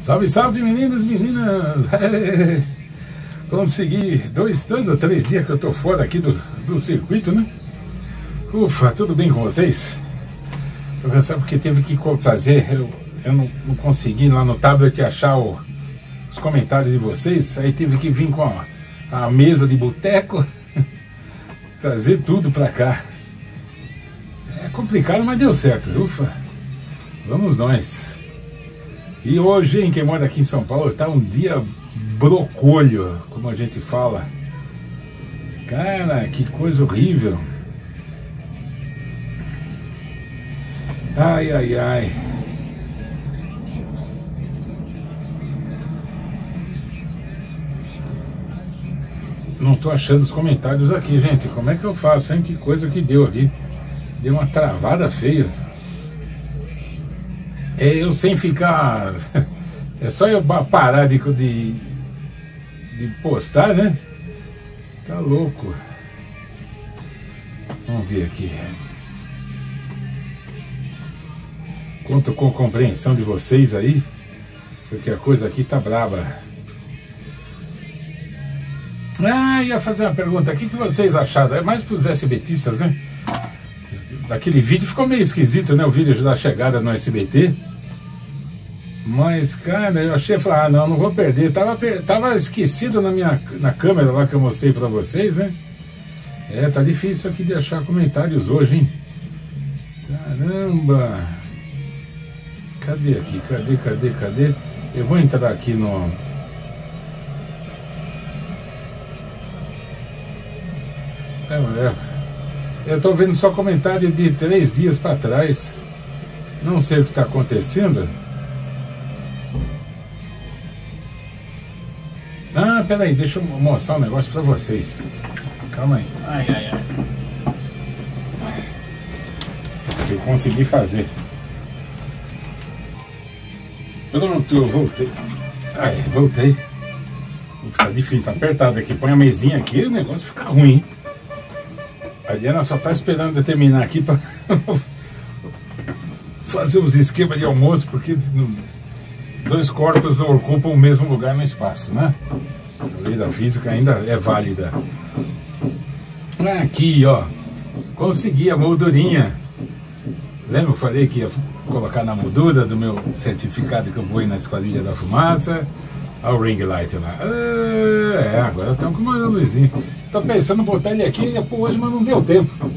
Salve, salve, meninos e meninas! Consegui dois ou três dias que eu tô fora aqui do circuito, né? Ufa, tudo bem com vocês? Eu só porque teve que fazer, eu não consegui lá no tablet achar os comentários de vocês, aí tive que vir com a mesa de boteco, trazer tudo pra cá. É complicado, mas deu certo, ufa. Vamos nós. E hoje, hein, quem mora aqui em São Paulo, tá um dia brocolho, como a gente fala. Cara, que coisa horrível. Ai, ai, ai. Não tô achando os comentários aqui, gente. Como é que eu faço, hein? Que coisa que deu aqui. Deu uma travada feia. É eu sem ficar... É só eu parar de postar, né? Tá louco. Vamos ver aqui. Conto com a compreensão de vocês aí, porque a coisa aqui tá braba. Ah, ia fazer uma pergunta, o que vocês acharam? É mais pros SBTistas, né? Daquele vídeo ficou meio esquisito, né? O vídeo da chegada no SBT. Mas, cara, eu achei, falei, ah, não vou perder. Tava esquecido na câmera lá que eu mostrei pra vocês, né? É, tá difícil aqui de achar comentários hoje, hein? Caramba! Cadê aqui? Cadê? Eu vou entrar aqui no... Eu tô vendo só comentário de 3 dias para trás. Não sei o que tá acontecendo. Ah, peraí, deixa eu mostrar um negócio para vocês. Calma aí. Eu consegui fazer. Eu voltei. Aí, voltei. Tá difícil, tá apertado aqui. Põe a mesinha aqui, o negócio fica ruim, hein? A Diana só tá esperando eu terminar aqui pra fazer uns esquemas de almoço, porque 2 corpos não ocupam o mesmo lugar no espaço, né? A lei da física ainda é válida. Aqui, ó. Consegui a moldurinha. Lembra, eu falei que ia colocar na moldura do meu certificado que eu vou ir na Esquadrilha da Fumaça. Olha o ring light lá. É, agora estamos com o Luizinho. Estou pensando em botar ele aqui hoje, mas não deu tempo.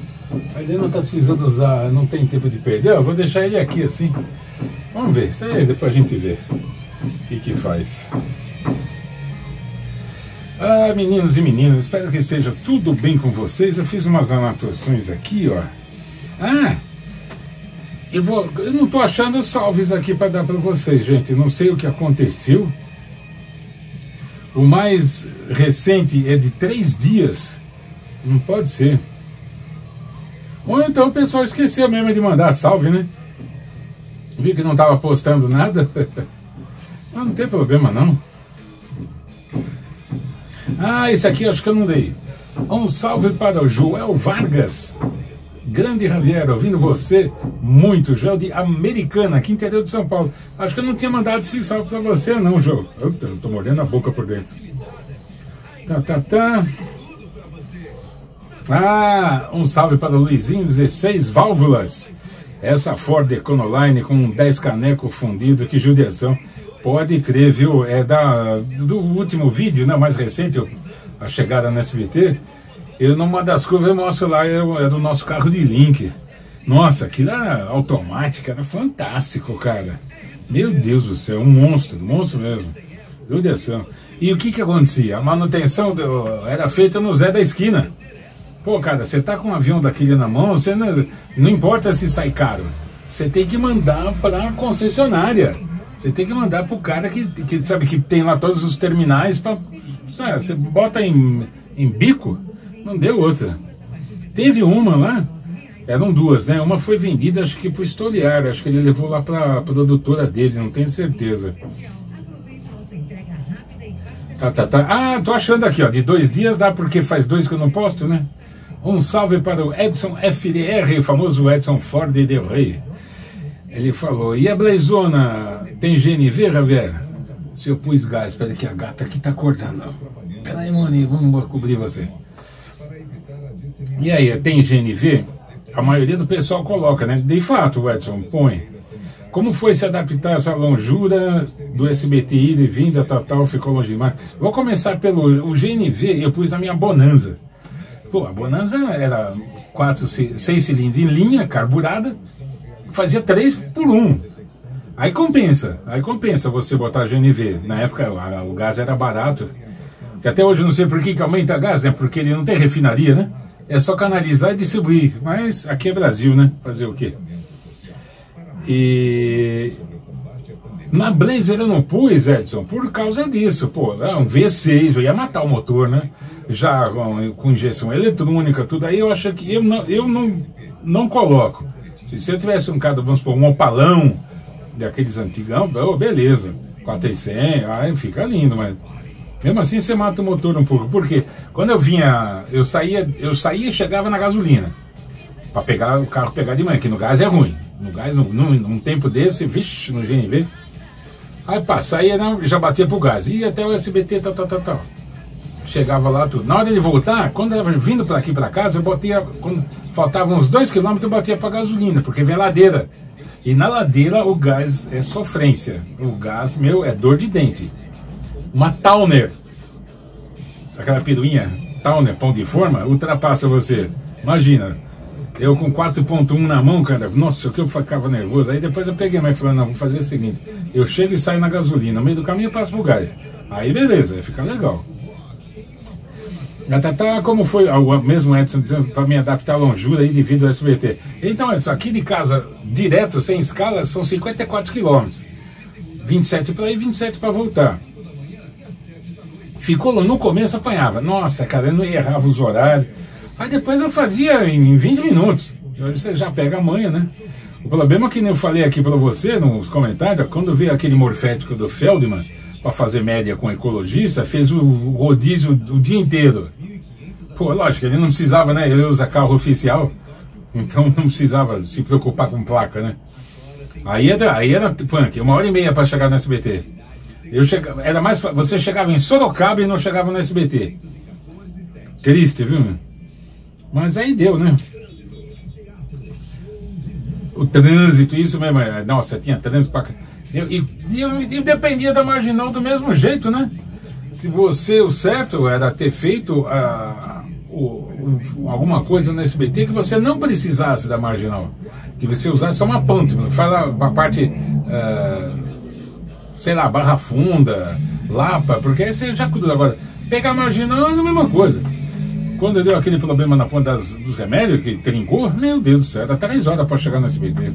Ele não está precisando usar, não tem tempo de perder. Eu vou deixar ele aqui assim. Vamos ver, isso aí depois a gente vê o que faz. Ah, meninos e meninas, espero que esteja tudo bem com vocês. Eu fiz umas anotações aqui, ó. Ah! Eu não tô achando salves aqui para dar para vocês, gente. Não sei o que aconteceu. O mais recente é de 3 dias. Não pode ser. Ou então o pessoal esqueceu mesmo de mandar salve, né? Vi que não tava postando nada. Mas não tem problema, não. Ah, esse aqui acho que eu não dei. Um salve para o Joel Vargas. Grande Javier, ouvindo você muito, Joel de Americana, aqui interior de São Paulo. Acho que eu não tinha mandado esse salve pra você não, Joel. Eu tô molhando a boca por dentro. Ah, um salve para o Luizinho, 16 válvulas. Essa Ford Econoline com 10 caneco fundido, que judiação. Pode crer, viu? É do último vídeo, né? Mais recente, a chegada no SBT. Eu, numa das curvas, eu mostro lá, era o nosso carro de link. Nossa, aquilo era automático, era fantástico, cara. Meu Deus do céu, um monstro, mesmo. Judiação. E o que acontecia? A manutenção era feita no Zé da Esquina. Pô, cara, você tá com um avião daquele na mão, você não importa se sai caro. Você tem que mandar pra concessionária. Você tem que mandar pro cara que sabe que tem lá todos os terminais pra... Sabe, você bota em bico... Não deu outra. Teve uma lá, eram 2, né? Uma foi vendida, acho que pro Estoliar, acho que ele levou lá pra produtora dele, não tenho certeza. Tá. Ah, tô achando aqui, ó, de 2 dias dá, porque faz 2 que eu não posto, né? Um salve para o Edson FDR, o famoso Edson Ford Del Rey. Ele falou, e a Blazona tem GNV, Javier? Se eu pus gás, peraí que a gata aqui tá acordando. Peraí, maninho, vamos cobrir você. E aí, tem GNV? A maioria do pessoal coloca, né? De fato, Edson, põe. Como foi se adaptar a essa lonjura do SBT ida e vinda, tal, ficou longe demais. Vou começar pelo o GNV, eu pus na minha Bonanza. Pô, a Bonanza era 6 cilindros em linha, carburada, fazia 3 por 1. Aí compensa você botar GNV. Na época o gás era barato, que até hoje eu não sei por que aumenta gás, né? Porque ele não tem refinaria, né? É só canalizar e distribuir, mas aqui é Brasil, né? Fazer o quê? E na Blazer eu não pus, Edson, por causa disso, pô, é um V6, eu ia matar o motor, né, já com injeção eletrônica, tudo aí, eu acho que eu não coloco. Se eu tivesse um cara, vamos supor, um opalão, daqueles antigão, oh, beleza, 400, aí fica lindo, mas mesmo assim você mata o motor um pouco, porque quando eu vinha, eu saía e chegava na gasolina, para pegar o carro pegar de manhã, que no gás é ruim. No gás, num tempo desse, vixe, no GNV. Aí passava e já batia pro gás. Ia até o SBT, tal. Chegava lá tudo. Na hora de voltar, quando eu vindo pra aqui pra casa, eu botei. Quando faltavam uns 2 km, eu batia pra gasolina, porque vem ladeira. E na ladeira o gás é sofrência. O gás, meu, é dor de dente. Uma Towner. Aquela piruinha, Towner, pão de forma, ultrapassa você. Imagina. Eu com 4.1 na mão, cara, nossa, o que eu ficava nervoso. Aí depois eu peguei, mas falei, não, vou fazer o seguinte, eu chego e saio na gasolina, no meio do caminho eu passo pro gás. Aí beleza, fica legal. Até como foi, o mesmo Edson dizendo, para me adaptar à lonjura aí devido ao SBT. Então, Edson, aqui de casa, direto, sem escala, são 54 km. 27 para ir, 27 para voltar. Ficou, no começo apanhava. Nossa, cara, eu não errava os horários. Aí depois eu fazia em 20 minutos. Hoje você já pega a manha, né? O problema é que eu falei aqui para você nos comentários, quando veio aquele morfético do Feldman para fazer média com ecologista, fez o rodízio o dia inteiro. Pô, lógico, ele não precisava, né? Ele usa carro oficial, então não precisava se preocupar com placa, né? Aí era punk, 1h30 para chegar no SBT. Era mais, você chegava em Sorocaba e não chegava no SBT. Triste, viu, meu? Mas aí deu, né? O trânsito, isso mesmo. Nossa, tinha trânsito pra... E eu dependia da Marginal do mesmo jeito, né? Se você, o certo era ter feito alguma coisa no SBT que você não precisasse da Marginal. Que você usasse só uma ponte. Fala uma parte, sei lá, Barra Funda, Lapa, porque aí você já cuida. Agora, pegar a Marginal é a mesma coisa. Quando deu aquele problema na ponta dos remédios, que trincou, meu Deus do céu, dá 3 horas para chegar no SBT.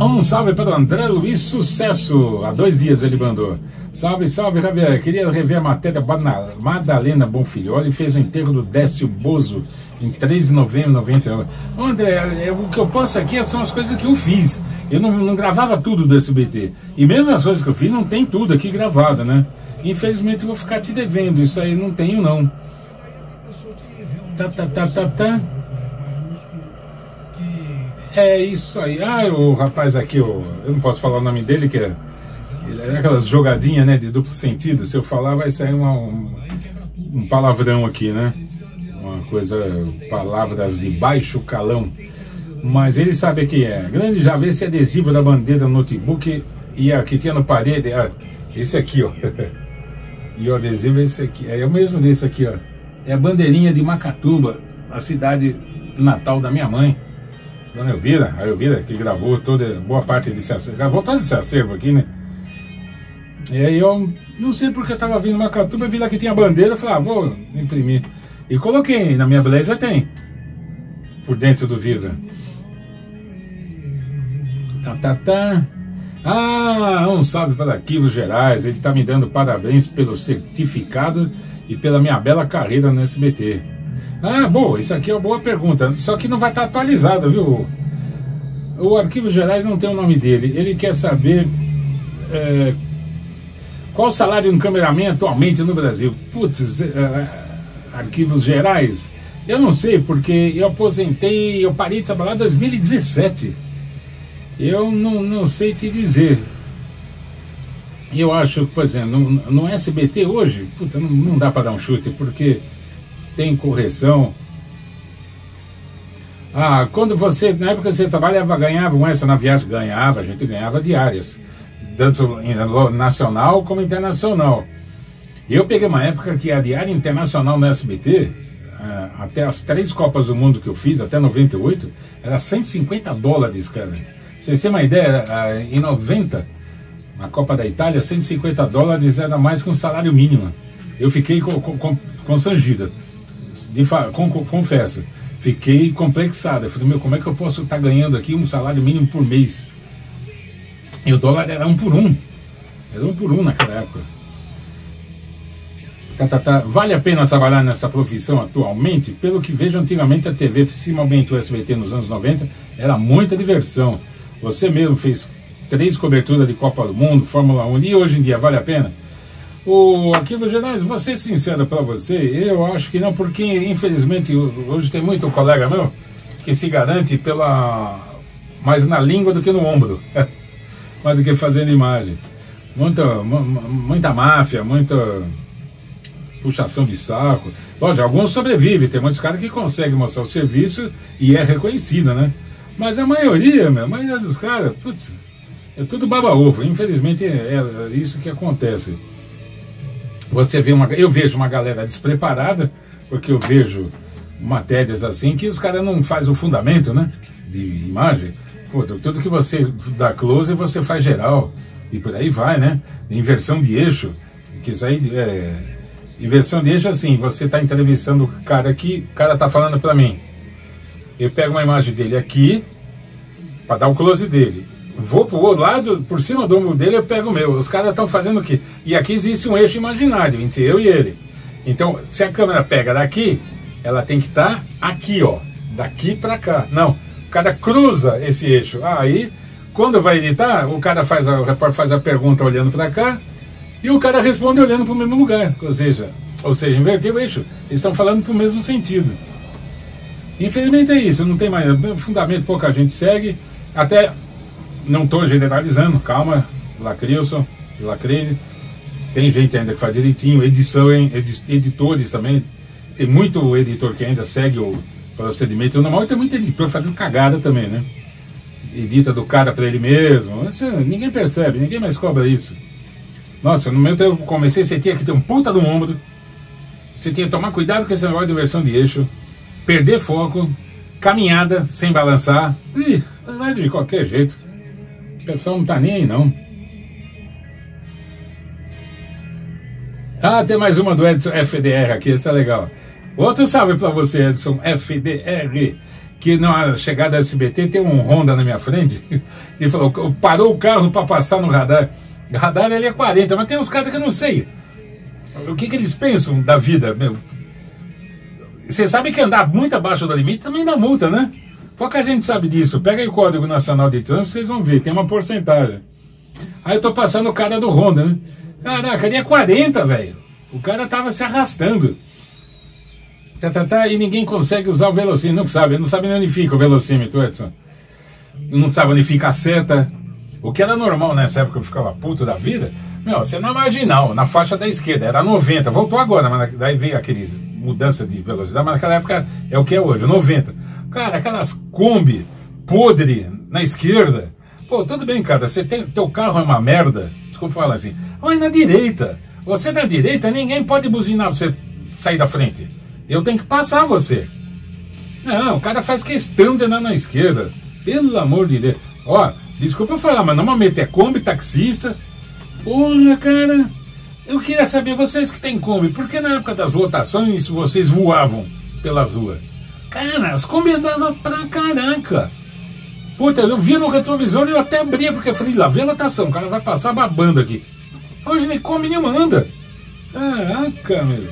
Um salve para o André Luiz Sucesso, há 2 dias ele mandou. Salve, salve, Javier, queria rever a matéria Bana Madalena Bonfilho, fez o enterro do Décio Bozo em 3 de novembro de 99. André, o que eu posso aqui são as coisas que eu fiz. Eu não gravava tudo do SBT. E mesmo as coisas que eu fiz, não tem tudo aqui gravado, né? Infelizmente eu vou ficar te devendo, isso aí não tenho não. É isso aí. Ah, o rapaz aqui, eu não posso falar o nome dele, que é aquelas jogadinhas, né, de duplo sentido. Se eu falar vai sair um palavrão aqui, né? Uma coisa, palavras de baixo calão. Mas ele sabe quem é. Grande já vê esse adesivo da bandeira no notebook e aqui tinha no parede, esse aqui, ó. E o adesivo é esse aqui, é o mesmo desse aqui, ó. É a bandeirinha de Macatuba, a cidade natal da minha mãe, Dona Elvira, a Elvira que gravou boa parte desse acervo, gravou todo esse acervo aqui, né? E aí eu não sei porque eu tava vindo Macatuba, eu vi lá que tinha bandeira, eu falei, ah, vou imprimir. E coloquei, na minha Blazer tem, por dentro do vidro. Ah, um salve para Arquivos Gerais, ele está me dando parabéns pelo certificado e pela minha bela carreira no SBT. Ah, boa, isso aqui é uma boa pergunta, só que não vai estar atualizado, viu? O Arquivos Gerais não tem o nome dele, ele quer saber qual o salário de um cameraman atualmente no Brasil. Putz, Arquivos Gerais, eu não sei, porque eu aposentei, eu parei de trabalhar em 2017. Eu não sei te dizer. E eu acho, por exemplo, no SBT hoje, puta, não dá para dar um chute, porque tem correção. Ah, quando você, na época você trabalhava, ganhava um extra na viagem, ganhava, a gente ganhava diárias, tanto nacional como internacional. E eu peguei uma época que a diária internacional no SBT, até as 3 Copas do Mundo que eu fiz, até 98, era $150, cara. Pra vocês terem uma ideia, em 90, na Copa da Itália, $150 era mais que um salário mínimo. Eu fiquei constrangida, confesso. Fiquei complexado. Eu falei, meu, como é que eu posso estar ganhando aqui um salário mínimo por mês? E o dólar era 1 por 1. Era 1 por 1 naquela época. Vale a pena trabalhar nessa profissão atualmente? Pelo que vejo, antigamente a TV, principalmente o SBT nos anos 90, era muita diversão. Você mesmo fez 3 coberturas de Copa do Mundo, Fórmula 1, e hoje em dia vale a pena? O Arquivos Gerais, vou ser sincero para você, eu acho que não, porque infelizmente hoje tem muito colega meu que se garante mais na língua do que no ombro, mais do que fazendo imagem. Muita máfia, muita puxação de saco. Lógico, alguns sobrevivem, tem muitos caras que conseguem mostrar o serviço e é reconhecido, né? Mas a maioria, meu, a maioria dos caras, putz, é tudo baba-ovo, infelizmente é isso que acontece. Você vê eu vejo uma galera despreparada, porque eu vejo matérias assim que os caras não fazem o fundamento, né, de imagem. Pô, tudo que você dá close você faz geral, e por aí vai, né? Inversão de eixo, que isso aí é... Inversão de eixo assim, você está entrevistando o cara aqui, o cara está falando para mim. Eu pego uma imagem dele aqui, para dar o close dele. Vou pro outro lado, por cima do ombro dele eu pego o meu. Os caras estão fazendo o quê? E aqui existe um eixo imaginário entre eu e ele. Então, se a câmera pega daqui, ela tem que estar aqui, ó. Daqui pra cá. Não, o cara cruza esse eixo. Aí, quando vai editar, o repórter faz a pergunta olhando pra cá e o cara responde olhando pro mesmo lugar. Ou seja, inverteu o eixo. Eles estão falando pro mesmo sentido. Infelizmente é isso, não tem mais fundamento, pouca gente segue. Até... Não estou generalizando, calma, Lacrilson, Lacreide, tem gente ainda que faz direitinho, edição, editores também, tem muito editor que ainda segue o procedimento normal, e tem muito editor fazendo cagada também, né? Edita do cara para ele mesmo, isso, ninguém percebe, ninguém mais cobra isso. Nossa, no meu tempo que eu comecei, você tinha que ter um puta no ombro, você tinha que tomar cuidado com esse negócio de versão de eixo, perder foco, caminhada sem balançar, ih, vai de qualquer jeito. O pessoal não tá nem aí, não. Ah, tem mais uma do Edson FDR aqui, essa é legal. Outro salve pra você, Edson FDR, que na chegada do SBT tem um Honda na minha frente, e falou, parou o carro pra passar no radar. O radar ele é 40, mas tem uns caras que eu não sei. O que eles pensam da vida, meu? Você sabe que andar muito abaixo do limite também dá multa, né? Pouca gente sabe disso. Pega aí o Código Nacional de Trânsito, vocês vão ver, tem uma porcentagem. Aí eu tô passando o cara do Honda, né? Caraca, ele é 40, velho. O cara tava se arrastando. E ninguém consegue usar o velocímetro. Não sabe nem onde fica o velocímetro, Edson. Não sabe onde fica a seta. O que era normal nessa época, eu ficava puto da vida. Meu, você não é marginal, na faixa da esquerda, era 90. Voltou agora, mas daí veio aquele mudança de velocidade, mas naquela época é o que é hoje, 90. Cara, aquelas Kombi podre na esquerda. Pô, tudo bem, cara, teu carro é uma merda, desculpa falar assim, mas na direita, você da direita, ninguém pode buzinar pra você sair da frente. Eu tenho que passar você. Não, o cara faz questão de andar na esquerda. Pelo amor de Deus. Ó, desculpa eu falar, mas normalmente é Kombi, taxista. Porra, cara, eu queria saber, vocês que tem Kombi, por que na época das lotações vocês voavam pelas ruas? Cara, as Kombi andavam pra caraca. Puta, eu via no retrovisor e eu até abria, porque eu falei, lá vem a lotação, o cara vai passar babando aqui. Hoje nem Kombi nenhuma anda. Caraca, meu.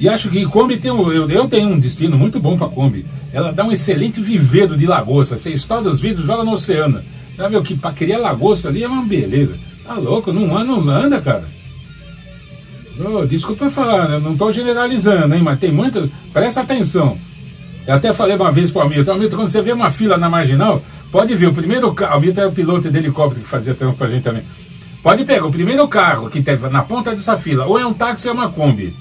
E acho que Kombi tem eu tenho um destino muito bom pra Kombi. Ela dá um excelente viveiro de lagosta. Você estoura os vidros e joga no oceano. Já viu que pra criar lagosta ali é uma beleza. Tá louco, não anda, cara. Oh, desculpa falar, né? Não estou generalizando, hein? Mas tem muita... Presta atenção. Eu até falei uma vez para o Hamilton. Hamilton, quando você vê uma fila na Marginal, pode ver, o primeiro carro... Hamilton é o piloto de helicóptero que fazia tempo para a gente também. Pode pegar o primeiro carro que teve na ponta dessa fila, ou é um táxi ou é uma Kombi.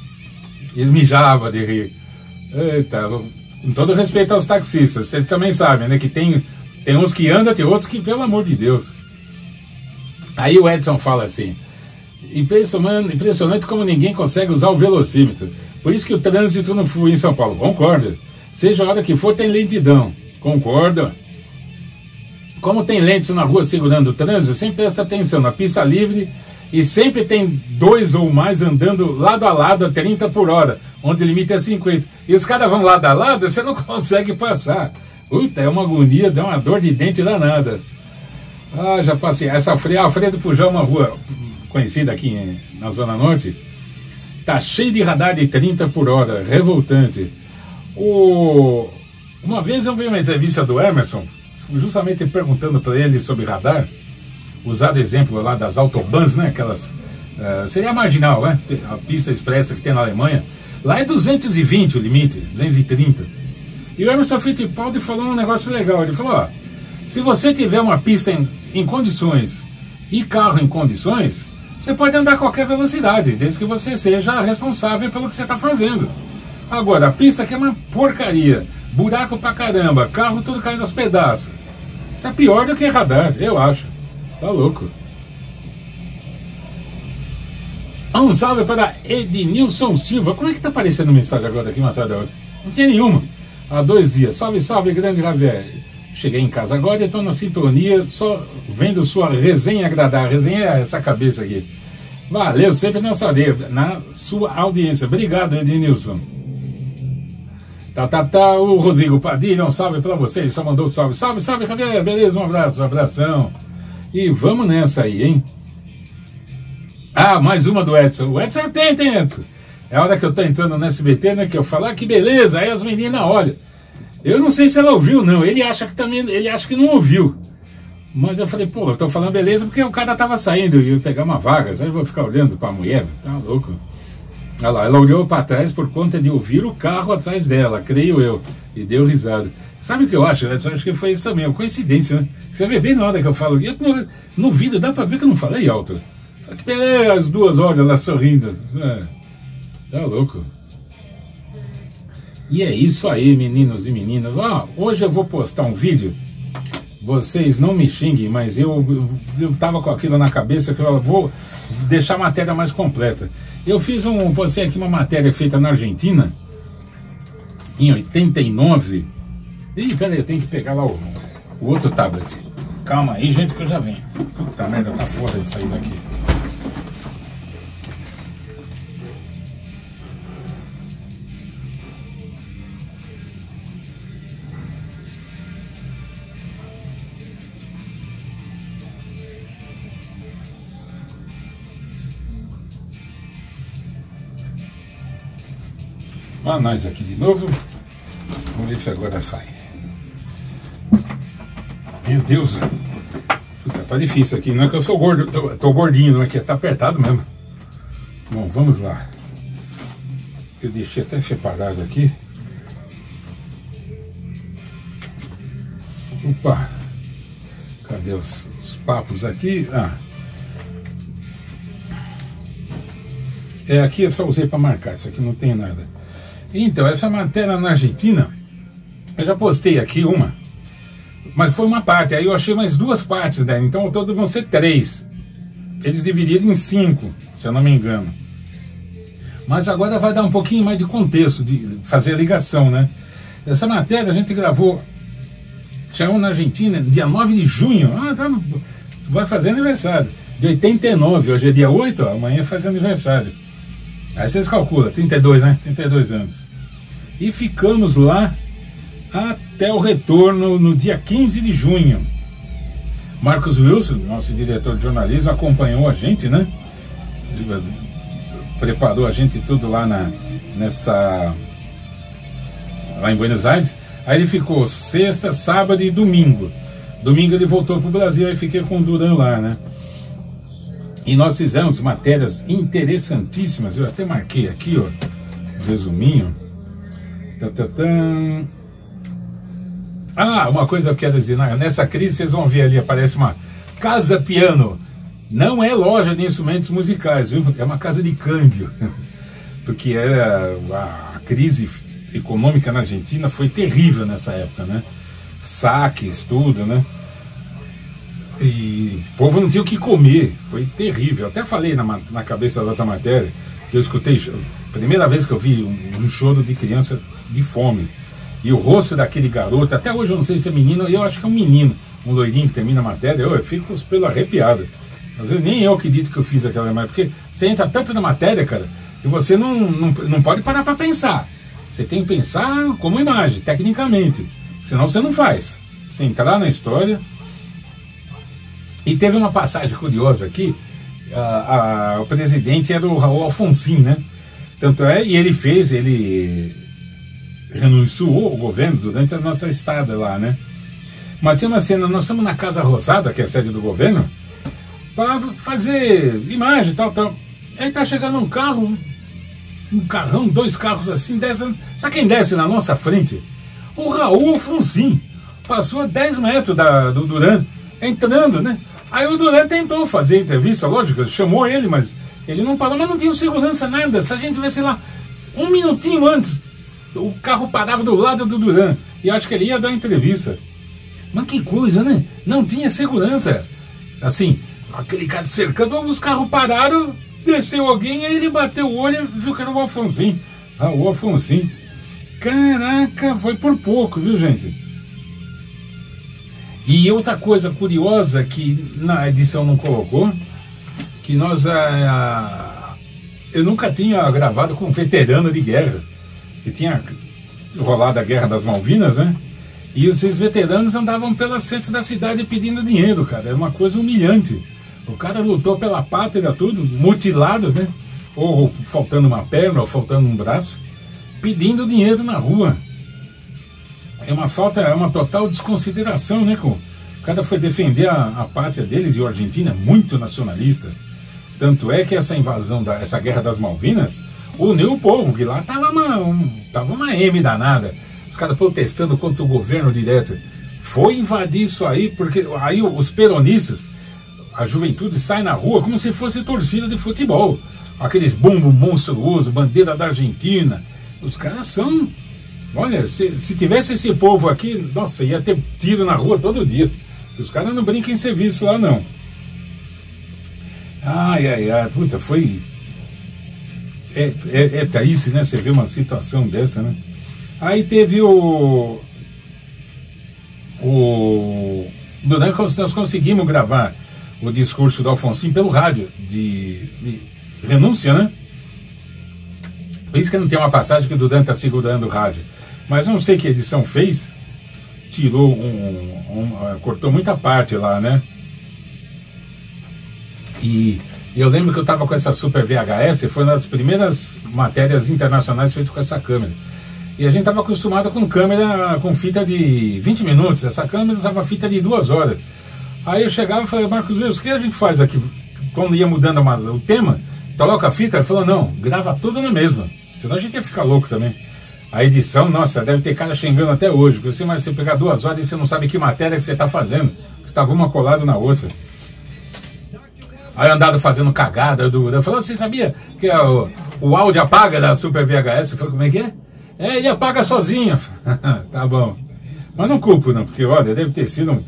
Ele mijava de rir. Eita, com todo respeito aos taxistas, vocês também sabem, né? Que tem uns que andam, tem outros que, pelo amor de Deus. Aí o Edson fala assim: impressionante como ninguém consegue usar o velocímetro. Por isso que o trânsito não flui em São Paulo. Concorda? Seja a hora que for, tem lentidão. Concorda? Como tem lentes na rua segurando o trânsito, sempre presta atenção na pista livre e sempre tem dois ou mais andando lado a lado a 30 por hora, onde o limite é 50. E os caras vão lado a lado, você não consegue passar. Puta, é uma agonia, dá uma dor de dente danada. Ah, já passei. Essa freia, Alfredo Fujão, uma rua conhecida aqui na Zona Norte, tá cheio de radar de 30 por hora, revoltante. Uma vez eu vi uma entrevista do Emerson, justamente perguntando para ele sobre radar, usado exemplo lá das Autobahns, né? Aquelas, seria a Marginal, né? A pista expressa que tem na Alemanha. Lá é 220 o limite, 230. E o Emerson Fittipaldi falou um negócio legal. Ele falou: ó, se você tiver uma pista em condições e carro em condições, você pode andar a qualquer velocidade, desde que você seja responsável pelo que você está fazendo. Agora, a pista que é uma porcaria, buraco pra caramba, carro tudo caindo aos pedaços. Isso é pior do que radar, eu acho. Tá louco. Um salve para Ednilson Silva. Como é que tá aparecendo mensagem agora aqui, matador? Não tem nenhuma. Há 2 dias. Salve, salve, grande Javier. Cheguei em casa agora e estou na sintonia, só vendo sua resenha agradar. A resenha é essa cabeça aqui. Valeu, sempre na sua audiência. Obrigado, Ednilson. O Rodrigo Padilha, um salve pra você, ele só mandou salve, salve, salve, Javier, beleza, um abraço, um abração, e vamos nessa aí, hein? Ah, mais uma do Edson, o Edson atenta, hein, Edson? É a hora que eu tô entrando no SBT, né, que eu falar que beleza, aí as meninas olham, eu não sei se ela ouviu não, ele acha que também, ele acha que não ouviu, mas eu falei, pô, eu tô falando beleza porque o cara tava saindo, e eu ia pegar uma vaga, aí eu vou ficar olhando pra mulher, tá louco. Olha lá, ela olhou para trás por conta de ouvir o carro atrás dela, creio eu, e deu risada. Sabe o que eu acho, Edson? Acho que foi isso também, uma coincidência, né? Você vê bem na hora que eu falo, no vídeo dá para ver que eu não falei alto. As duas olham lá sorrindo, tá louco. E é isso aí, meninos e meninas. Hoje eu vou postar um vídeo, vocês não me xinguem, mas eu tava com aquilo na cabeça que eu vou deixar a matéria mais completa. Eu fiz postei aqui uma matéria feita na Argentina, em 89. Ih, peraí, eu tenho que pegar lá o outro tablet. Calma aí, gente, que eu já venho. Puta merda, tá foda de sair daqui. Ah, nós aqui de novo. O lixo agora sai. Meu Deus. Puta, tá difícil aqui. Não é que eu sou gordo. Tô gordinho, não é que tá apertado mesmo. Bom, vamos lá. Eu deixei até separado aqui. Opa. Cadê os papos aqui? Aqui eu só usei pra marcar. Isso aqui não tem nada. Então, essa matéria na Argentina, eu já postei aqui uma, mas foi uma parte, aí eu achei mais 2 partes dela, né? Então ao todo vão ser 3, eles dividiram em 5, se eu não me engano. Mas agora vai dar um pouquinho mais de contexto, de fazer a ligação, né? Essa matéria a gente gravou, chegou na Argentina, dia 9 de junho, vai fazer aniversário, de 89, hoje é dia 8, amanhã faz aniversário. Aí vocês calculam, 32, né? 32 anos. E ficamos lá até o retorno no dia 15 de junho. Marcos Wilson, nosso diretor de jornalismo, acompanhou a gente, né? Preparou a gente tudo lá lá em Buenos Aires. Aí ele ficou sexta, sábado e domingo. Domingo ele voltou para o Brasil, aí fiquei com o Duran lá, né? E nós fizemos matérias interessantíssimas. Eu até marquei aqui, ó, um resuminho. Uma coisa eu quero dizer. Nessa crise, vocês vão ver ali, aparece uma casa piano Não é loja de instrumentos musicais, viu? É uma casa de câmbio, porque era a crise econômica na Argentina foi terrível nessa época, né? Saques, tudo, né? E o povo não tinha o que comer, foi terrível. Até falei na cabeça da outra matéria, que eu escutei, primeira vez que eu vi um choro de criança de fome. E o rosto daquele garoto, até hoje eu não sei se é menino, eu acho que é um menino, um loirinho que termina a matéria, eu fico pelo arrepiado. Às vezes nem eu acredito que eu fiz aquela imagem, porque você entra tanto na matéria, cara, e você não pode parar para pensar. Você tem que pensar como imagem, tecnicamente, senão você não faz. Você entrar na história. E teve uma passagem curiosa aqui, o presidente era o Raúl Alfonsín, né? Tanto é, e ele renunciou ao governo durante a nossa estada lá, né? Mas tem uma cena, nós estamos na Casa Rosada, que é a sede do governo, para fazer imagem e tal. Aí tá chegando um carro, um carrão, dois carros assim, descendo. Sabe quem desce na nossa frente? O Raúl Alfonsín. Passou a 10 metros do Duran, entrando, né? Aí o Duran tentou fazer entrevista, lógico, chamou ele, mas ele não parou, mas não tinha segurança, nada. Se a gente vê, sei lá, um minutinho antes, o carro parava do lado do Duran, e acho que ele ia dar entrevista. Mas que coisa, né? Não tinha segurança. Assim, aquele cara cercando, os carros pararam, desceu alguém, aí ele bateu o olho e viu que era o Alfonsín. Ah, o Alfonsín. Caraca, foi por pouco, viu, gente? E outra coisa curiosa que na edição não colocou, que nós, eu nunca tinha gravado com um veterano de guerra, que tinha rolado a Guerra das Malvinas, né? E esses veteranos andavam pela centro da cidade pedindo dinheiro, cara, era uma coisa humilhante. O cara lutou pela pátria, tudo, mutilado, né? Ou faltando uma perna, ou faltando um braço, pedindo dinheiro na rua. É uma falta, é uma total desconsideração, né? O cara foi defender a pátria deles, e a Argentina é muito nacionalista. Tanto é que essa invasão, essa Guerra das Malvinas, uniu o povo, que lá tava uma M danada. Os caras protestando contra o governo direto. Foi invadir isso aí, porque aí os peronistas, a juventude sai na rua como se fosse torcida de futebol. Aqueles bumbos monstruosos, bandeira da Argentina. Os caras são... Olha, se tivesse esse povo aqui, nossa, ia ter tiro na rua todo dia. Os caras não brincam em serviço lá, não. Ai, ai, ai, puta, foi... É triste, né, você vê uma situação dessa, né? Aí teve Durante nós conseguimos gravar o discurso do Alfonsín pelo rádio, de renúncia, né? Por isso que não tem uma passagem que o Duran está segurando o rádio. Mas não sei que edição fez, tirou cortou muita parte lá, né? E eu lembro que eu estava com essa Super VHS, foi uma das primeiras matérias internacionais feitas com essa câmera. E a gente estava acostumado com câmera, com fita de 20 minutos, essa câmera usava fita de 2 horas. Aí eu chegava e falei, Marcos Wilson, o que a gente faz aqui? Quando ia mudando o tema, coloca a fita, ele falou, não, grava tudo na mesma, senão a gente ia ficar louco também. A edição, nossa, deve ter cara xingando até hoje, porque assim, mas você pegar 2 horas e você não sabe que matéria que você está fazendo, que estava uma colada na outra. Aí andaram fazendo cagada, eu falei, você sabia que o áudio apaga da Super VHS? Eu falei, como é que é? É, ele apaga sozinho. Tá bom. Mas não culpo, não, porque olha, deve ter sido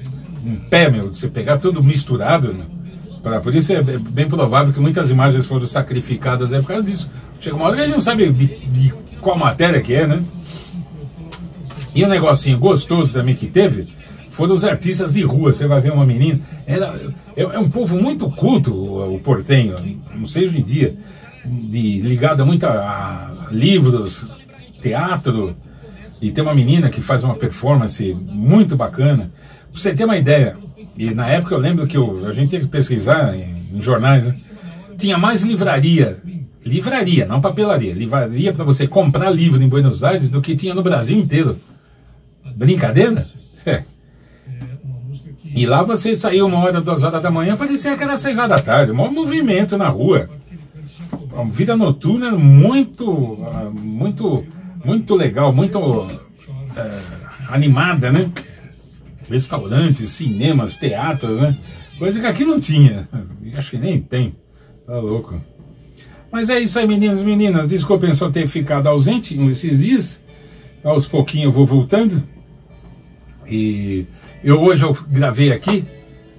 um pé, meu, de você pegar tudo misturado, né? Por isso é bem provável que muitas imagens foram sacrificadas, é por causa disso. Chega uma hora que ele não sabe de qual matéria que é, né? E um negocinho gostoso também que teve foram os artistas de rua. Você vai ver uma menina, é um povo muito culto, o portenho, não sei hoje em dia, ligado muito a livros, teatro, e tem uma menina que faz uma performance muito bacana. Pra você ter uma ideia, e na época eu lembro que a gente tinha que pesquisar em jornais, né? Tinha mais livraria, não papelaria, livraria para você comprar livro em Buenos Aires do que tinha no Brasil inteiro. Brincadeira? É. E lá você saiu 1 hora, 2 horas da manhã, parecia que era 6 horas da tarde, o maior movimento na rua. Uma vida noturna muito, muito, muito legal, muito animada, né? Restaurantes, cinemas, teatros, né? Coisa que aqui não tinha. Acho que nem tem. Tá louco. Mas é isso aí, meninos e meninas. Desculpem só ter ficado ausente esses dias. Aos pouquinhos eu vou voltando. E hoje eu gravei aqui,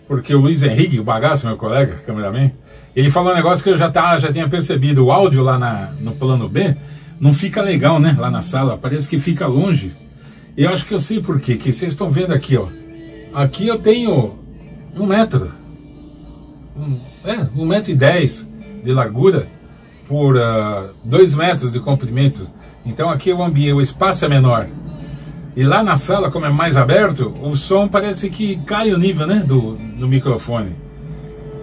porque o Luiz Henrique, o bagaço, meu colega, cameraman, ele falou um negócio que eu já tinha percebido. O áudio lá no plano B não fica legal, né? Lá na sala, parece que fica longe. E eu acho que eu sei por quê, que vocês estão vendo aqui, ó. Aqui eu tenho 1 metro. 1,10 metro de largura por 2 metros de comprimento. Então aqui o ambiente, o espaço é menor. E lá na sala, como é mais aberto, o som parece que cai o nível, né? Do microfone.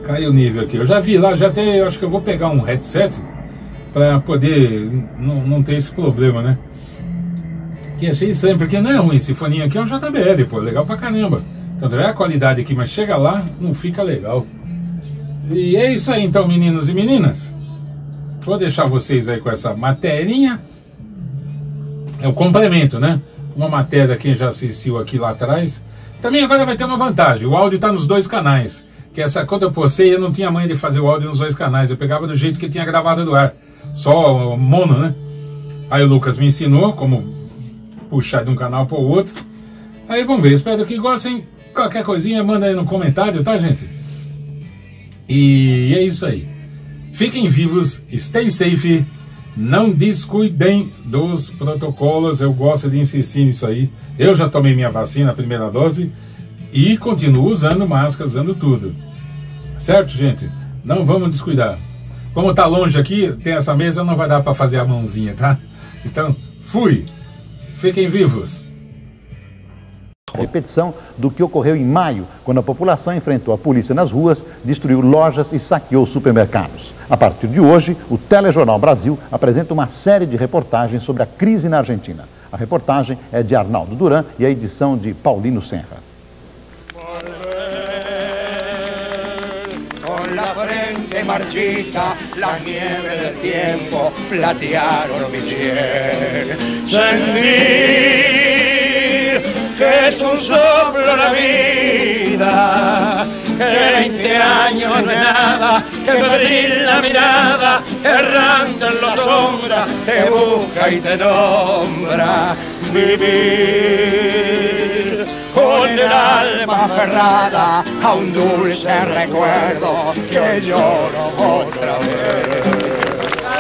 Cai o nível aqui. Eu já vi lá, já até, acho que eu vou pegar um headset para poder não ter esse problema, né? Que achei estranho, porque não é ruim, esse fone aqui é um JBL, pô, legal pra caramba. Tanto é a qualidade aqui, mas chega lá, não fica legal. E é isso aí então, meninos e meninas. Vou deixar vocês aí com essa materinha. É o complemento, né? Uma matéria, quem já assistiu aqui lá atrás. Também agora vai ter uma vantagem, o áudio tá nos 2 canais. Que essa, quando eu postei, eu não tinha manha de fazer o áudio nos 2 canais, eu pegava do jeito que tinha gravado do ar. Só o mono, né? Aí o Lucas me ensinou como puxar de um canal para o outro. Aí vamos ver, espero que gostem. Qualquer coisinha manda aí no comentário, tá, gente? E é isso aí. Fiquem vivos, stay safe, não descuidem dos protocolos. Eu gosto de insistir nisso aí. Eu já tomei minha vacina, a primeira dose, e continuo usando máscara, usando tudo. Certo, gente? Não vamos descuidar. Como tá longe aqui, tem essa mesa, não vai dar para fazer a mãozinha, tá? Então, fui! Fiquem vivos. Repetição do que ocorreu em maio, quando a população enfrentou a polícia nas ruas, destruiu lojas e saqueou supermercados. A partir de hoje, o Telejornal Brasil apresenta uma série de reportagens sobre a crise na Argentina. A reportagem é de Arnaldo Duran e a edição de Paulino Senra. Marchita, la nieve del tiempo, platearon mi piel. Sentir que es un soplo la vida, que 20 años de nada, que febril la mirada, errante en la sombra, te busca y te nombra. Vivir con el alma aferrada a un dulce recuerdo que lloro otra vez.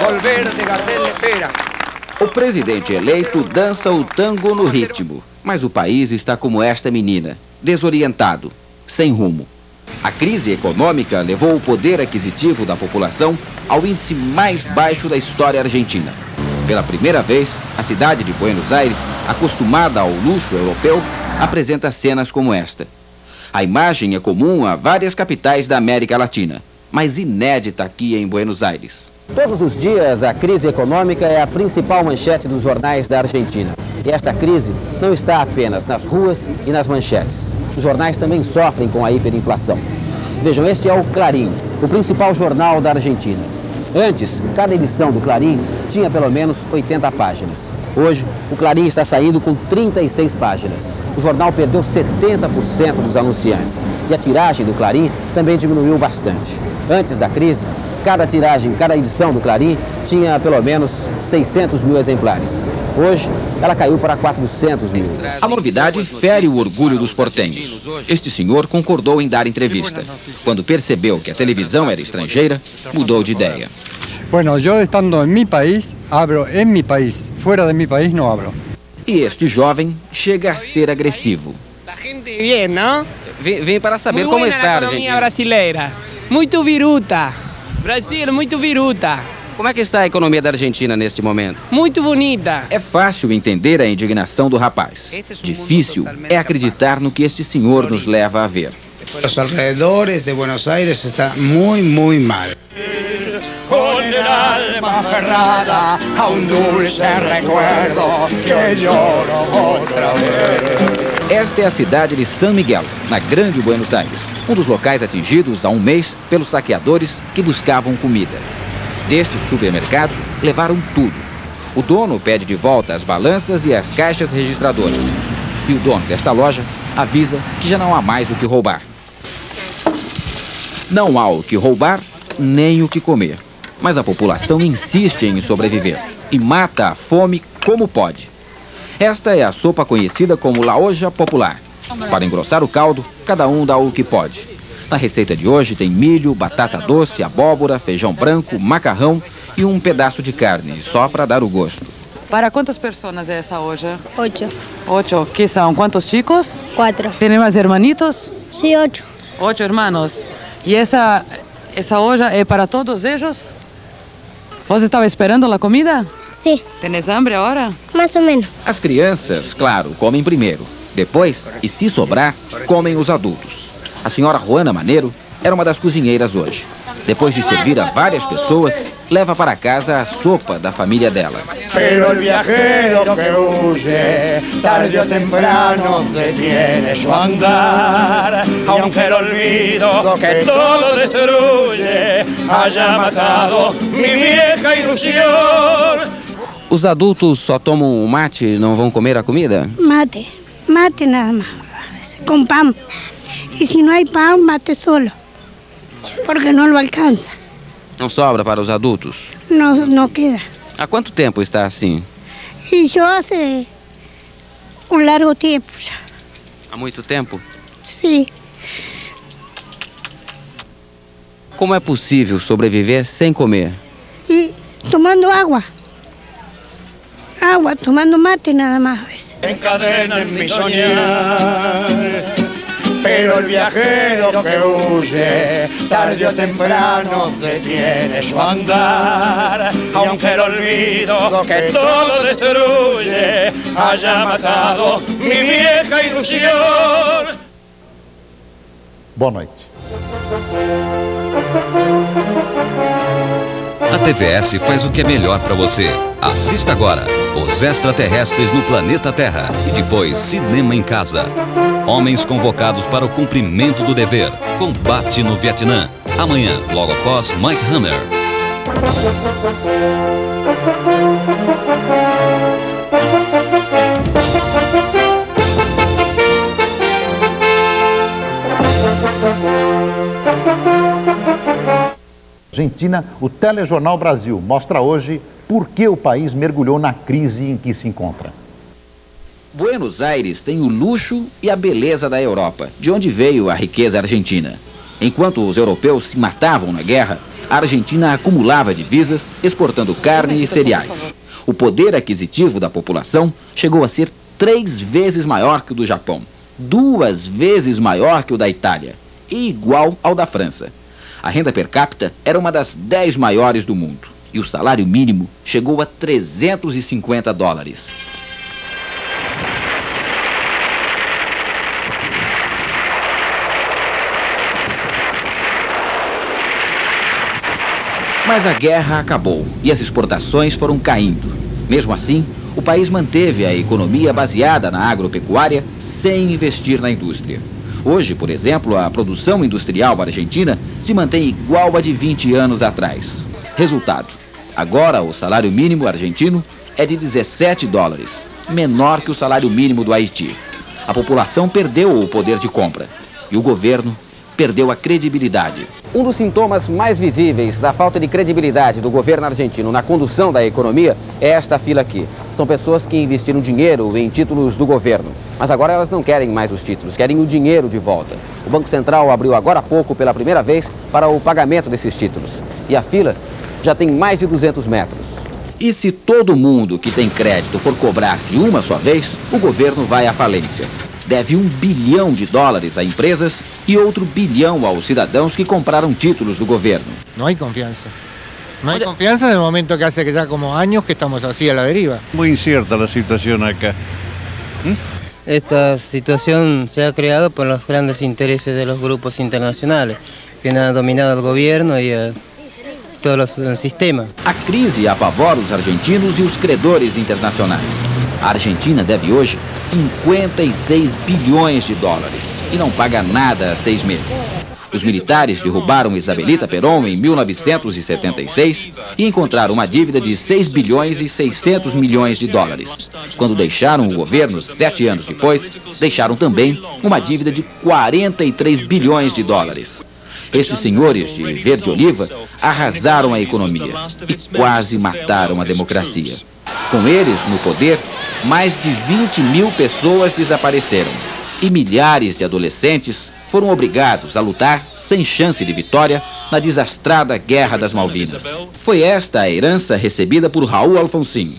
Volver de Gardel espera. O presidente eleito dança o tango no ritmo, mas o país está como esta menina, desorientado, sem rumo. A crise econômica levou o poder aquisitivo da população ao índice mais baixo da história argentina. Pela primeira vez, a cidade de Buenos Aires, acostumada ao luxo europeu, apresenta cenas como esta. A imagem é comum a várias capitais da América Latina, mas inédita aqui em Buenos Aires. Todos os dias, a crise econômica é a principal manchete dos jornais da Argentina. E esta crise não está apenas nas ruas e nas manchetes. Os jornais também sofrem com a hiperinflação. Vejam, este é o Clarín, o principal jornal da Argentina. Antes, cada edição do Clarín tinha pelo menos 80 páginas. Hoje, o Clarín está saindo com 36 páginas. O jornal perdeu 70% dos anunciantes. E a tiragem do Clarín também diminuiu bastante. Antes da crise, cada edição do Clarín tinha pelo menos 600 mil exemplares. Hoje, ela caiu para 400 mil. A novidade fere o orgulho dos portenhos. Este senhor concordou em dar entrevista. Quando percebeu que a televisão era estrangeira, mudou de ideia. Bueno, eu estando em meu país, abro em meu país. Fora de meu país, não abro. E este jovem chega a ser agressivo. A gente vem, não? Vem para saber como está a economia brasileira. Muito viruta. Brasil, muito viruta. Como é que está a economia da Argentina neste momento? Muito bonita. É fácil entender a indignação do rapaz. Difícil é acreditar no que este senhor nos leva a ver. Os alrededores de Buenos Aires está muito, muito mal. Con el alma aferrada a un dulce recuerdo que lloro otra vez. Esta é a cidade de São Miguel, na Grande Buenos Aires, um dos locais atingidos há um mês pelos saqueadores que buscavam comida. Deste supermercado, levaram tudo. O dono pede de volta as balanças e as caixas registradoras. E o dono desta loja avisa que já não há mais o que roubar. Não há o que roubar, nem o que comer. Mas a população insiste em sobreviver e mata a fome como pode. Esta é a sopa conhecida como laoja popular. Para engrossar o caldo, cada um dá o que pode. Na receita de hoje tem milho, batata doce, abóbora, feijão branco, macarrão e um pedaço de carne, só para dar o gosto. Para quantas pessoas é essa hoje? 8. 8. Que são? Quantos chicos? 4. Tem mais hermanitos? Sim, 8. 8 hermanos. E essa hoja é para todos eles? Você estava esperando a comida? Sim. Tens hambre agora? Mais ou menos. As crianças, claro, comem primeiro. Depois, e se sobrar, comem os adultos. A senhora Juana Maneiro era uma das cozinheiras hoje. Depois de servir a várias pessoas, leva para casa a sopa da família dela. Os adultos só tomam o mate e não vão comer a comida? Mate. Mate nada mais. Com pão. E se não há pão, mate solo. Porque não o alcança. Não sobra para os adultos? Não, não queda. Há quanto tempo está assim? E eu há um largo tempo já. Há muito tempo? Sim. Como é possível sobreviver sem comer? E tomando água. Água, tomando mate nada mais. Encadenem mi sonhar. Pero el viajero que huye, tarde o temprano detiene su andar. Aunque el olvido que todo destruye, haya matado mi vieja ilusión. Boa noite. A TVS faz o que é melhor para você. Assista agora Os Extraterrestres no Planeta Terra e depois Cinema em Casa. Homens convocados para o cumprimento do dever. Combate no Vietnã. Amanhã, logo após Mike Hammer. Argentina, o Telejornal Brasil mostra hoje por que o país mergulhou na crise em que se encontra. Buenos Aires tem o luxo e a beleza da Europa, de onde veio a riqueza argentina. Enquanto os europeus se matavam na guerra, a Argentina acumulava divisas, exportando carne e cereais. O poder aquisitivo da população chegou a ser 3 vezes maior que o do Japão, 2 vezes maior que o da Itália e igual ao da França. A renda per capita era uma das 10 maiores do mundo e o salário mínimo chegou a $350. Mas a guerra acabou e as exportações foram caindo. Mesmo assim, o país manteve a economia baseada na agropecuária sem investir na indústria. Hoje, por exemplo, a produção industrial argentina se mantém igual a de 20 anos atrás. Resultado, agora o salário mínimo argentino é de $17, menor que o salário mínimo do Haiti. A população perdeu o poder de compra e o governo perdeu a credibilidade. Um dos sintomas mais visíveis da falta de credibilidade do governo argentino na condução da economia é esta fila aqui. São pessoas que investiram dinheiro em títulos do governo, mas agora elas não querem mais os títulos, querem o dinheiro de volta. O Banco Central abriu agora há pouco pela primeira vez para o pagamento desses títulos e a fila já tem mais de 200 metros. E se todo mundo que tem crédito for cobrar de uma só vez, o governo vai à falência. Deve $1 bilhão a empresas e outro bilhão aos cidadãos que compraram títulos do governo. Não há confiança. Não há confiança no momento que há já como anos que estamos assim à deriva. Muito incerta a situação aqui. Esta situação se ha criado por os grandes interesses de los grupos internacionais, que han dominado o governo e todo o sistema. A crise apavora os argentinos e os credores internacionais. A Argentina deve hoje $56 bilhões e não paga nada há 6 meses. Os militares derrubaram Isabelita Perón em 1976 e encontraram uma dívida de $6 bilhões e 600 milhões. Quando deixaram o governo 7 anos depois, deixaram também uma dívida de $43 bilhões. Esses senhores de verde oliva arrasaram a economia e quase mataram a democracia. Com eles no poder, mais de 20 mil pessoas desapareceram e milhares de adolescentes foram obrigados a lutar sem chance de vitória na desastrada Guerra das Malvinas. Foi esta a herança recebida por Raúl Alfonsín.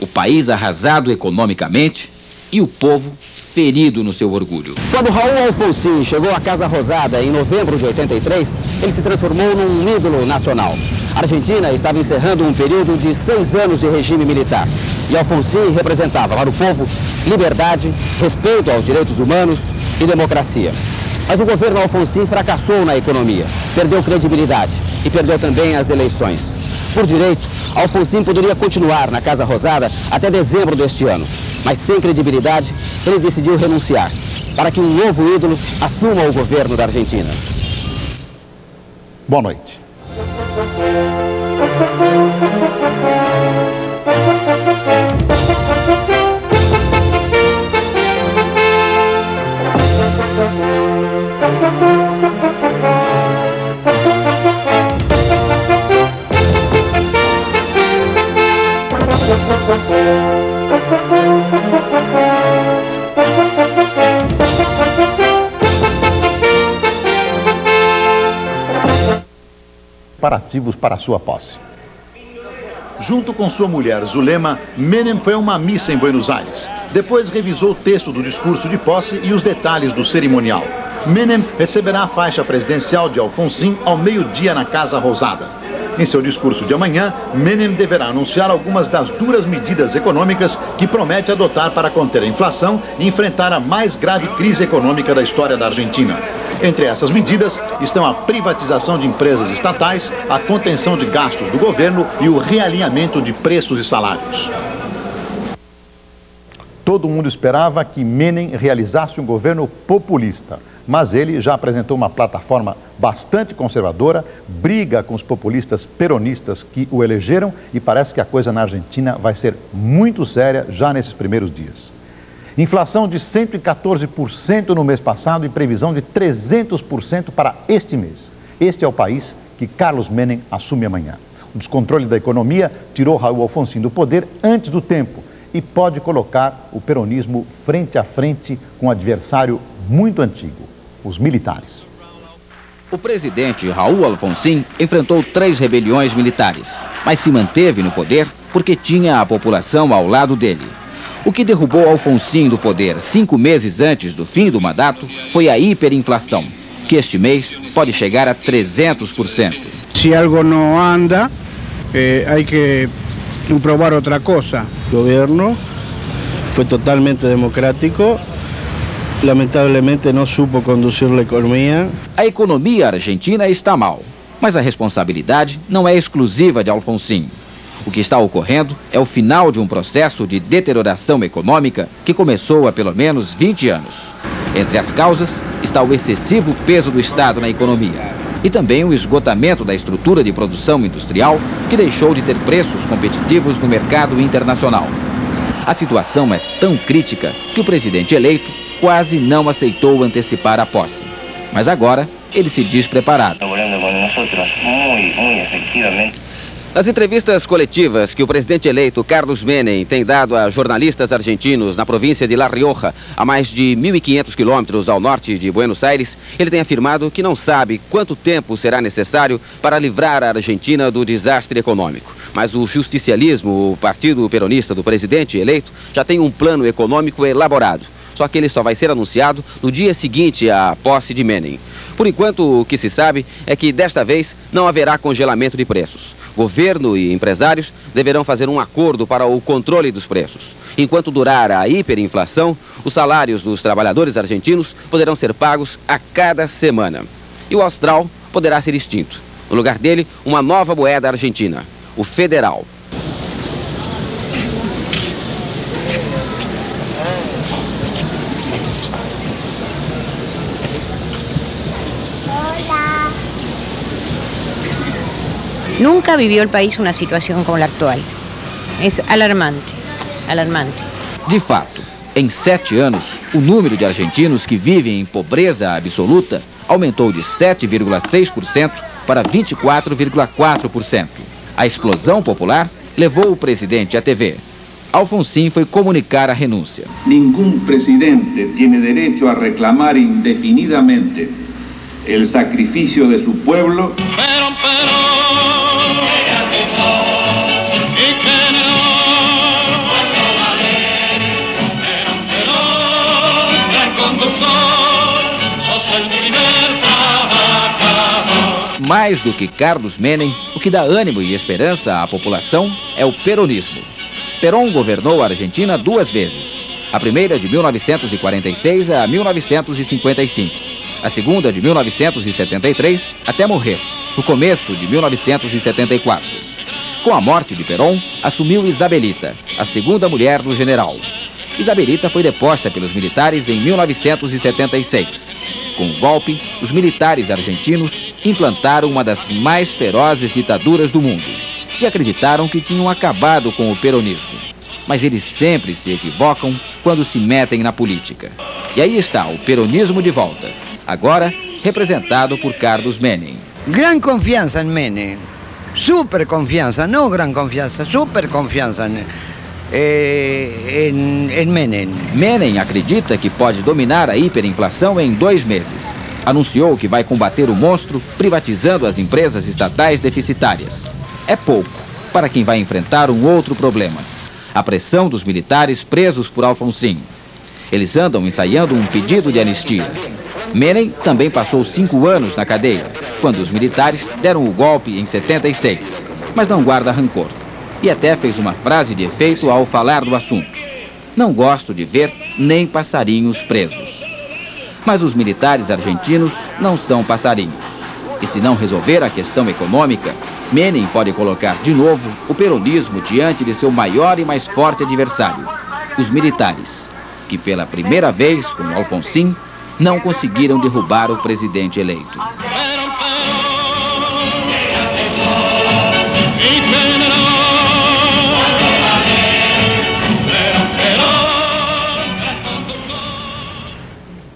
O país arrasado economicamente e o povo ferido no seu orgulho. Quando Raúl Alfonsín chegou à Casa Rosada em novembro de 83, ele se transformou num ídolo nacional. A Argentina estava encerrando um período de 6 anos de regime militar. E Alfonsín representava para o povo liberdade, respeito aos direitos humanos e democracia. Mas o governo Alfonsín fracassou na economia, perdeu credibilidade e perdeu também as eleições. Por direito, Alfonsín poderia continuar na Casa Rosada até dezembro deste ano, mas sem credibilidade, ele decidiu renunciar para que um novo ídolo assuma o governo da Argentina. Boa noite. Preparativos para sua posse. Junto com sua mulher, Zulema, Menem foi a uma missa em Buenos Aires. Depois revisou o texto do discurso de posse e os detalhes do cerimonial. Menem receberá a faixa presidencial de Alfonsín ao meio-dia na Casa Rosada. Em seu discurso de amanhã, Menem deverá anunciar algumas das duras medidas econômicas que promete adotar para conter a inflação e enfrentar a mais grave crise econômica da história da Argentina. Entre essas medidas estão a privatização de empresas estatais, a contenção de gastos do governo e o realinhamento de preços e salários. Todo mundo esperava que Menem realizasse um governo populista, mas ele já apresentou uma plataforma bastante conservadora, briga com os populistas peronistas que o elegeram e parece que a coisa na Argentina vai ser muito séria já nesses primeiros dias. Inflação de 114% no mês passado e previsão de 300% para este mês. Este é o país que Carlos Menem assume amanhã. O descontrole da economia tirou Raúl Alfonsín do poder antes do tempo e pode colocar o peronismo frente a frente com um adversário muito antigo, os militares. O presidente Raúl Alfonsín enfrentou 3 rebeliões militares, mas se manteve no poder porque tinha a população ao lado dele. O que derrubou Alfonsín do poder 5 meses antes do fim do mandato foi a hiperinflação, que este mês pode chegar a 300%. Se algo não anda, há que provar outra coisa. O governo foi totalmente democrático, lamentavelmente não supo conduzir a economia. A economia argentina está mal, mas a responsabilidade não é exclusiva de Alfonsín. O que está ocorrendo é o final de um processo de deterioração econômica que começou há pelo menos 20 anos. Entre as causas está o excessivo peso do Estado na economia e também o esgotamento da estrutura de produção industrial que deixou de ter preços competitivos no mercado internacional. A situação é tão crítica que o presidente eleito quase não aceitou antecipar a posse. Mas agora ele se diz preparado. Nas entrevistas coletivas que o presidente eleito Carlos Menem tem dado a jornalistas argentinos na província de La Rioja, a mais de 1.500 quilômetros ao norte de Buenos Aires, ele tem afirmado que não sabe quanto tempo será necessário para livrar a Argentina do desastre econômico. Mas o justicialismo, o partido peronista do presidente eleito, já tem um plano econômico elaborado. Só que ele só vai ser anunciado no dia seguinte à posse de Menem. Por enquanto, o que se sabe é que desta vez não haverá congelamento de preços. Governo e empresários deverão fazer um acordo para o controle dos preços. Enquanto durar a hiperinflação, os salários dos trabalhadores argentinos poderão ser pagos a cada semana. E o austral poderá ser extinto. No lugar dele, uma nova moeda argentina, o federal. Nunca vivió el país uma situação como a atual. É alarmante, alarmante. De fato, em 7 anos, o número de argentinos que vivem em pobreza absoluta aumentou de 7,6% para 24,4%. A explosão popular levou o presidente à TV. Alfonsín foi comunicar a renúncia. Nenhum presidente tem direito a reclamar indefinidamente o sacrifício de seu povo. Mais do que Carlos Menem, o que dá ânimo e esperança à população é o peronismo. Perón governou a Argentina duas vezes. A primeira de 1946 a 1955. A segunda de 1973 até morrer, no começo de 1974. Com a morte de Perón, assumiu Isabelita, a segunda mulher do general. Isabelita foi deposta pelos militares em 1976. Com o golpe, os militares argentinos implantaram uma das mais ferozes ditaduras do mundo. E acreditaram que tinham acabado com o peronismo. Mas eles sempre se equivocam quando se metem na política. E aí está o peronismo de volta, agora representado por Carlos Menem. Grande confiança em Menem, super confiança, não grande confiança, super confiança em Menem. Menem acredita que pode dominar a hiperinflação em 2 meses. Anunciou que vai combater o monstro privatizando as empresas estatais deficitárias. É pouco para quem vai enfrentar um outro problema: a pressão dos militares presos por Alfonsín. Eles andam ensaiando um pedido de anistia. Menem também passou 5 anos na cadeia, quando os militares deram o golpe em 76, mas não guarda rancor. E até fez uma frase de efeito ao falar do assunto: não gosto de ver nem passarinhos presos. Mas os militares argentinos não são passarinhos. E se não resolver a questão econômica, Menem pode colocar de novo o peronismo diante de seu maior e mais forte adversário, os militares, que pela primeira vez, com Alfonsín, não conseguiram derrubar o presidente eleito.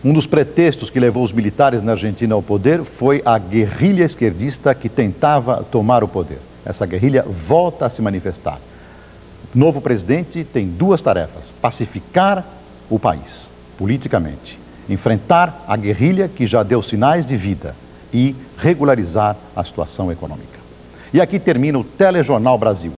Um dos pretextos que levou os militares na Argentina ao poder foi a guerrilha esquerdista que tentava tomar o poder. Essa guerrilha volta a se manifestar. O novo presidente tem 2 tarefas: pacificar o país, politicamente, enfrentar a guerrilha que já deu sinais de vida e regularizar a situação econômica. E aqui termina o Telejornal Brasil.